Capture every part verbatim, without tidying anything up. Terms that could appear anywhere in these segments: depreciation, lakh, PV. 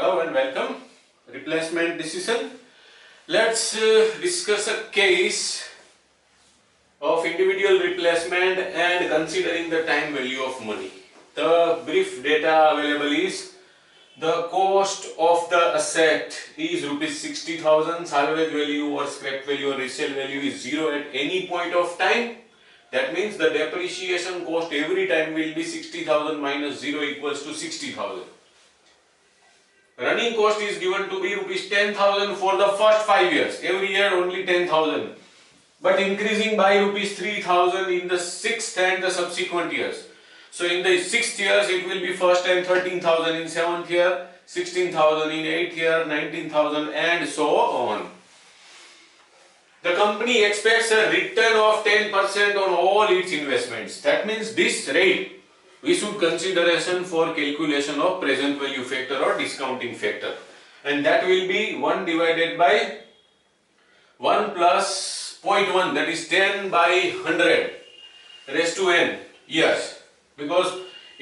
Hello and welcome. Replacement decision. Let's uh, discuss a case of individual replacement and considering the time value of money. The brief data available is the cost of the asset is rupees sixty thousand, salvage value or scrap value or resale value is zero at any point of time. That means the depreciation cost every time will be sixty thousand minus zero equals to sixty thousand. Running cost is given to be rupees ten thousand for the first five years. Every year only ten thousand, but increasing by rupees three thousand in the sixth and the subsequent years. So in the sixth years it will be first time thirteen thousand, in seventh year sixteen thousand, in eighth year nineteen thousand, and so on. The company expects a return of ten percent on all its investments. That means this rate we should consideration for calculation of present value factor or discounting factor, and that will be one divided by one plus zero point one, that is ten by one hundred raised to n years, because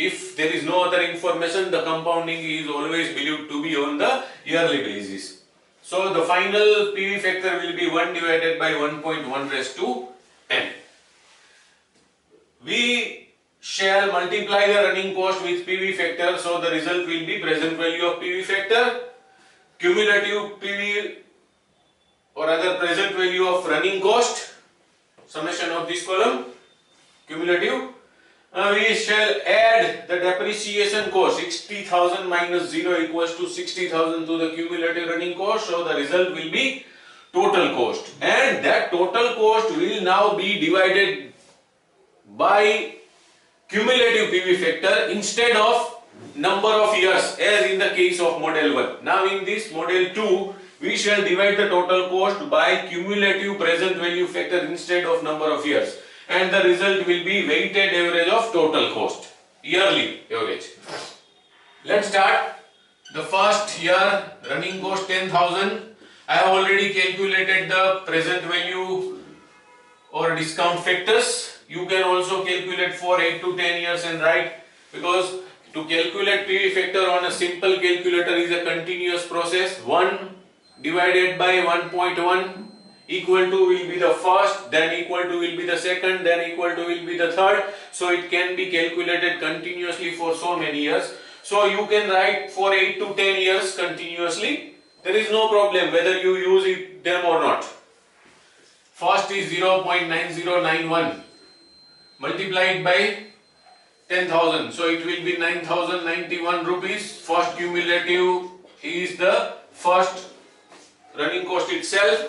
if there is no other information the compounding is always believed to be on the yearly basis. So the final P V factor will be one divided by one point one raised to n. We shall multiply the running cost with P V factor, so the result will be present value of P V factor, cumulative P V or other present value of running cost, summation of this column, cumulative. Uh, we shall add the depreciation cost, sixty thousand minus zero equals to sixty thousand to the cumulative running cost, so the result will be total cost, and that total cost will now be divided by cumulative P V factor instead of number of years as in the case of model one. Now in this model two, we shall divide the total cost by cumulative present value factor instead of number of years, and the result will be weighted average of total cost, yearly average. Let's start. The first year running cost ten thousand. I have already calculated the present value or discount factors. You can also calculate for eight to ten years and write, because to calculate P V factor on a simple calculator is a continuous process. one divided by one point one equal to will be the first, then equal to will be the second, then equal to will be the third. So it can be calculated continuously for so many years. So you can write for eight to ten years continuously. There is no problem whether you use it, them or not. First is zero point nine zero nine one. multiplied by ten thousand, so it will be nine thousand ninety-one rupees. First cumulative is the first running cost itself,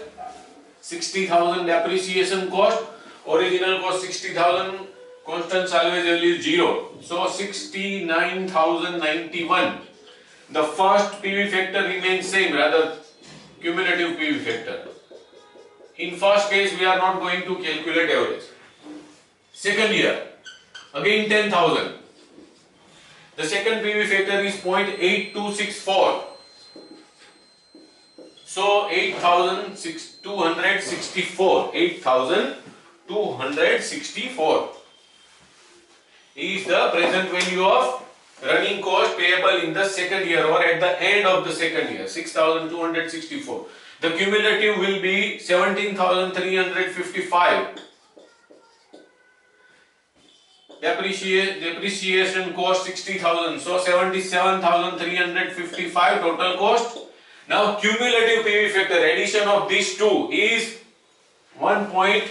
sixty thousand depreciation cost, original cost sixty thousand, constant salvage value is zero, so sixty-nine thousand ninety-one. The first P V factor remains same, rather cumulative P V factor. In first case we are not going to calculate average. Second year, again ten thousand. The second P V factor is zero point eight two six four. So eight thousand two hundred sixty-four. eight thousand two hundred sixty-four is the present value of running cost payable in the second year or at the end of the second year. six thousand two hundred sixty-four. The cumulative will be seventeen thousand three hundred fifty-five. Depreciation cost sixty thousand, so seventy-seven thousand three hundred fifty-five total cost. Now cumulative P V factor, addition of these two is one point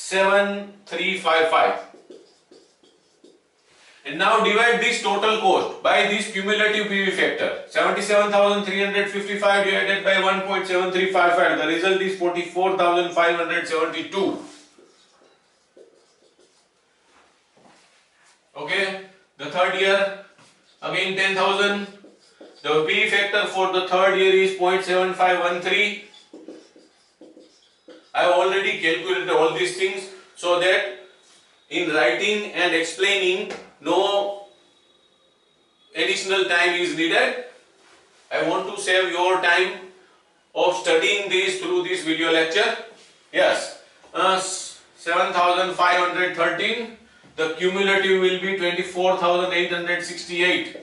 seven three five five, and now divide this total cost by this cumulative P V factor. seventy-seven thousand three hundred fifty-five divided by one point seven three five five, the result is forty-four thousand five hundred seventy-two. Okay, the third year, again ten thousand. The P V factor for the third year is zero point seven five one three. I have already calculated all these things so that in writing and explaining no additional time is needed. I want to save your time of studying this through this video lecture. Yes, uh, seven thousand five hundred thirteen. The cumulative will be twenty-four thousand eight hundred sixty-eight.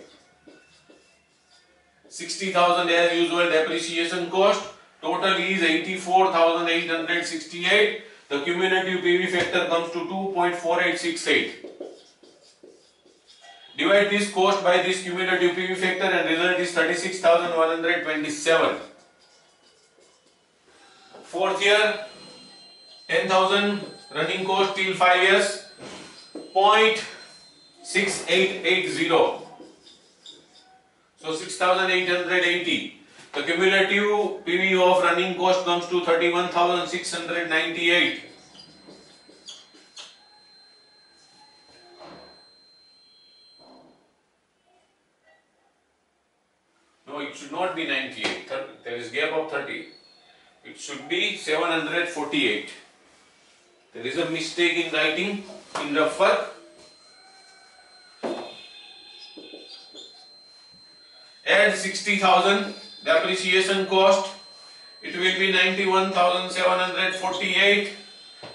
sixty thousand as usual depreciation cost. Total is eighty-four thousand eight hundred sixty-eight. The cumulative P V factor comes to two point four eight six eight. Divide this cost by this cumulative P V factor and result is thirty-six thousand one hundred twenty-seven. Fourth year, ten thousand running cost till five years, zero point six eight eight zero. So six thousand eight hundred eighty. The cumulative P V of running cost comes to thirty-one thousand six hundred ninety-eight. No, it should not be ninety-eight. There is gap of thirty. It should be seven hundred forty-eight. There is a mistake in writing in rough work. Add sixty thousand. Depreciation cost, it will be ninety-one thousand seven hundred forty-eight.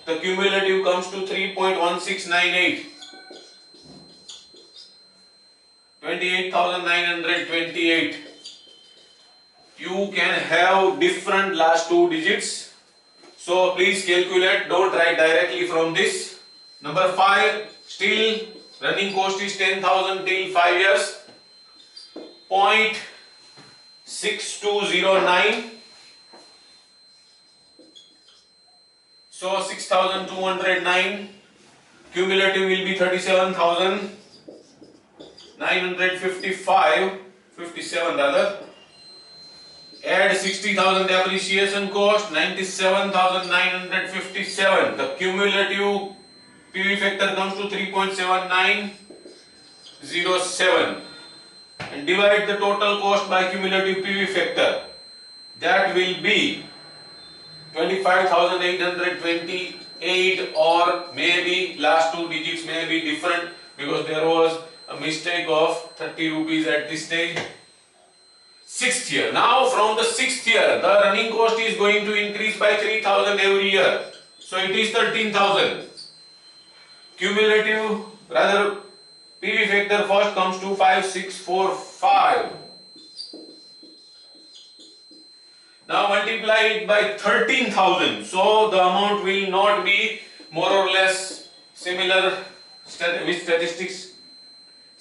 The cumulative comes to three point one six nine eight. twenty-eight thousand nine hundred twenty-eight. You can have different last two digits. So please calculate, don't write directly from this. Number five, still running cost is ten thousand till five years. Point six two zero nine, so six thousand two hundred nine, cumulative will be thirty-seven thousand nine hundred fifty-five, fifty-seven rather. Add sixty thousand depreciation cost, ninety-seven thousand nine hundred fifty-seven. The cumulative P V factor comes to three point seven nine zero seven. And divide the total cost by cumulative P V factor, that will be twenty-five thousand eight hundred twenty-eight, or maybe last two digits may be different because there was a mistake of thirty rupees at this stage. Sixth year. Now from the sixth year, the running cost is going to increase by three thousand every year. So it is thirteen thousand. Cumulative, rather P V factor first comes to five thousand six hundred forty-five. Now multiply it by thirteen thousand. So the amount will not be more or less similar with statistics.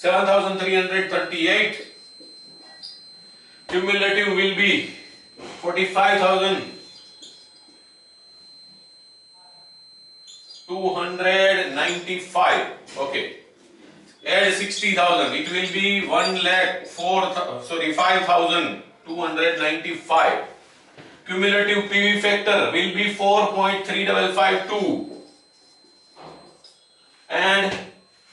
seven thousand three hundred thirty-eight. Cumulative will be forty-five thousand two hundred ninety-five. Okay. Add sixty thousand, it will be one lakh four, sorry, five thousand two hundred ninety-five. Cumulative P V factor will be four point three five five two. And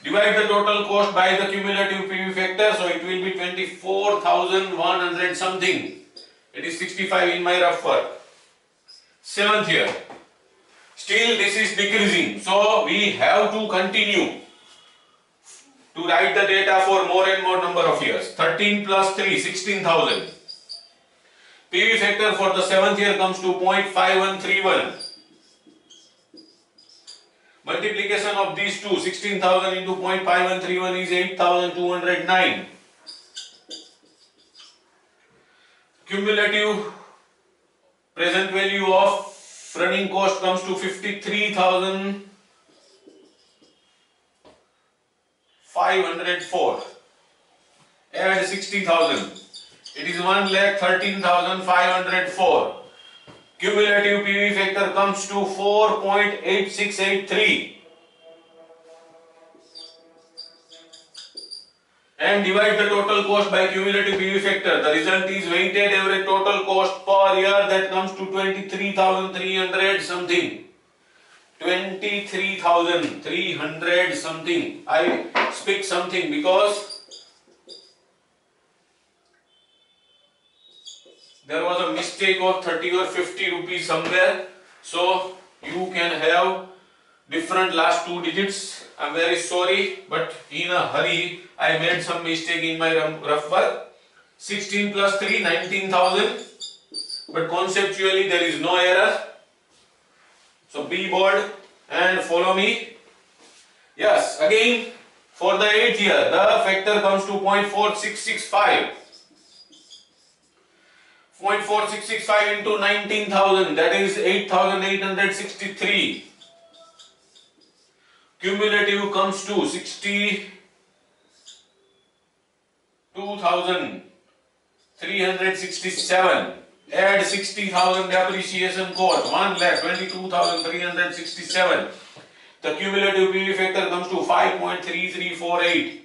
divide the total cost by the cumulative P V factor, so it will be twenty-four thousand one hundred something. It is sixty-five in my rough work. Seventh year. Still this is decreasing, so we have to continue to write the data for more and more number of years. thirteen plus three, sixteen thousand. P V factor for the seventh year comes to zero point five one three one. Multiplication of these two, sixteen thousand into zero point five one three one is eight thousand two hundred nine. Cumulative present value of running cost comes to fifty-three thousand five hundred four. Add sixty thousand. It is one lakh thirteen thousand five hundred four. Cumulative P V factor comes to four point eight six eight three. And divide the total cost by cumulative P V factor. The result is weighted average total cost per year, that comes to twenty-three thousand three hundred something. twenty-three thousand three hundred something. I speak something because there was a mistake of thirty or fifty rupees somewhere. So you can have different last two digits. I am very sorry, but in a hurry I made some mistake in my rough work. sixteen plus three, nineteen thousand. But conceptually there is no error. So be bold and follow me. Yes, again for the eighth year, the factor comes to zero point four six six five. zero point four six six five into nineteen thousand, that is eight thousand eight hundred sixty-three. Cumulative comes to sixty-two thousand three hundred sixty-seven. Add sixty thousand depreciation cost, one lakh twenty-two thousand three hundred sixty-seven. The cumulative P V factor comes to five point three three four eight.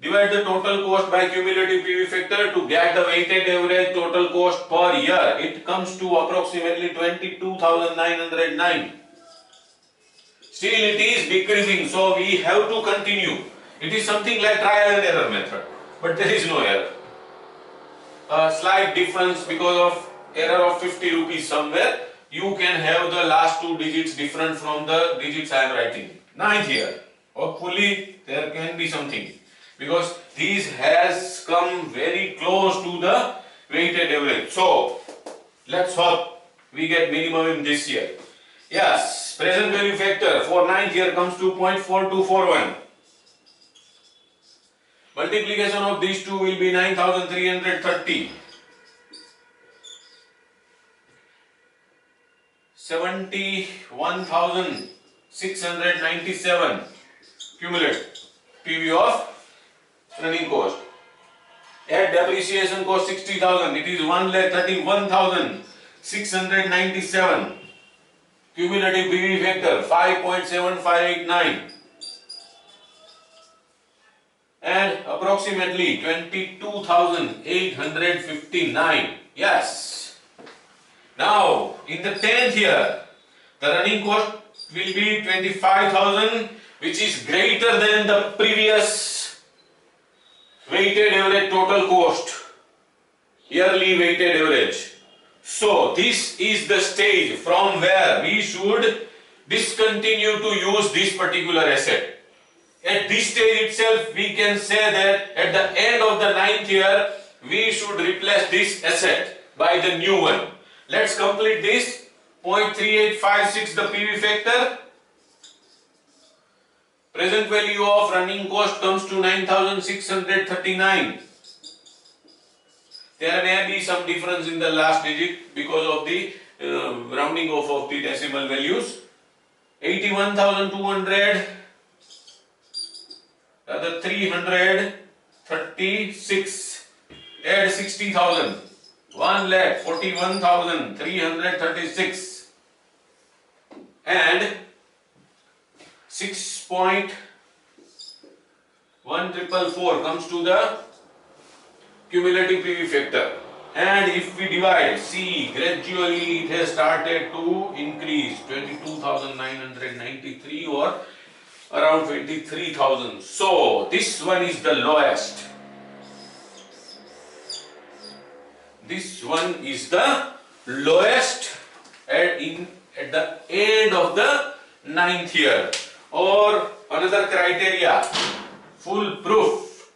Divide the total cost by cumulative P V factor to get the weighted average total cost per year. It comes to approximately twenty-two thousand nine hundred nine. Still it is decreasing, so we have to continue. It is something like trial and error method, but there is no error. A slight difference because of error of fifty rupees somewhere. You can have the last two digits different from the digits I am writing. Ninth year. Hopefully there can be something, because these has come very close to the weighted average. So let's hope we get minimum in this year. Yes, present value factor for ninth year comes to zero point four two four one. Multiplication of these two will be nine thousand three hundred thirty. seventy-one thousand six hundred ninety-seven cumulative P V of running cost. Add depreciation cost sixty thousand, it is one lakh thirty-one thousand six hundred ninety-seven. Cumulative P V factor five point seven five eight nine, and approximately twenty-two thousand eight hundred fifty-nine. Yes. Now in the tenth year the running cost will be twenty-five thousand, which is greater than the previous weighted average total cost, yearly weighted average. So this is the stage from where we should discontinue to use this particular asset. At this stage itself we can say that at the end of the ninth year we should replace this asset by the new one. Let's complete this. Zero point three eight five six the P V factor. Present value of running cost comes to nine thousand six hundred thirty-nine. There may be some difference in the last digit because of the uh, rounding off of the decimal values. eighty-one thousand two hundred, rather three hundred thirty-six, add sixty thousand, one lakh forty-one thousand three hundred thirty-six, and six point one triple four comes to the cumulative P V factor. And if we divide, see gradually it has started to increase, twenty-two thousand nine hundred ninety-three or around twenty-three thousand. So this one is the lowest. This one is the lowest at, in, at the end of the ninth year. Or another criteria, foolproof.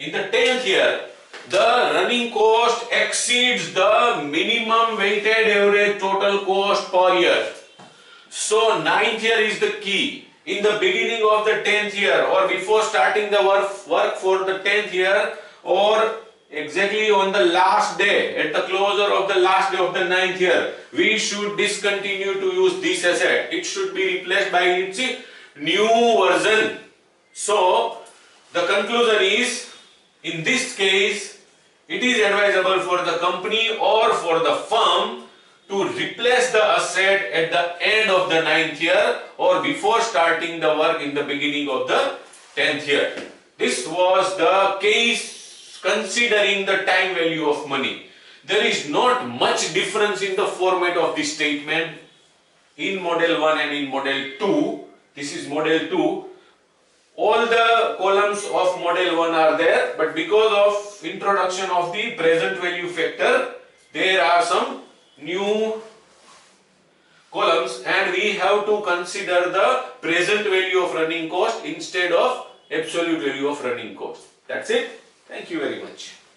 In the tenth year, the running cost exceeds the minimum weighted average total cost per year. So ninth year is the key. In the beginning of the tenth year, or before starting the work, work for the tenth year, or exactly on the last day, at the closure of the last day of the ninth year, we should discontinue to use this asset. It should be replaced by its new version. So the conclusion is, in this case, it is advisable for the company or for the firm to replace the asset at the end of the ninth year or before starting the work in the beginning of the tenth year. This was the case considering the time value of money. There is not much difference in the format of this statement in model one and in model two. This is model two. All the columns of model one are there, but because of introduction of the present value factor, there are some new columns and we have to consider the present value of running cost instead of absolute value of running cost. That's it. Thank you very much.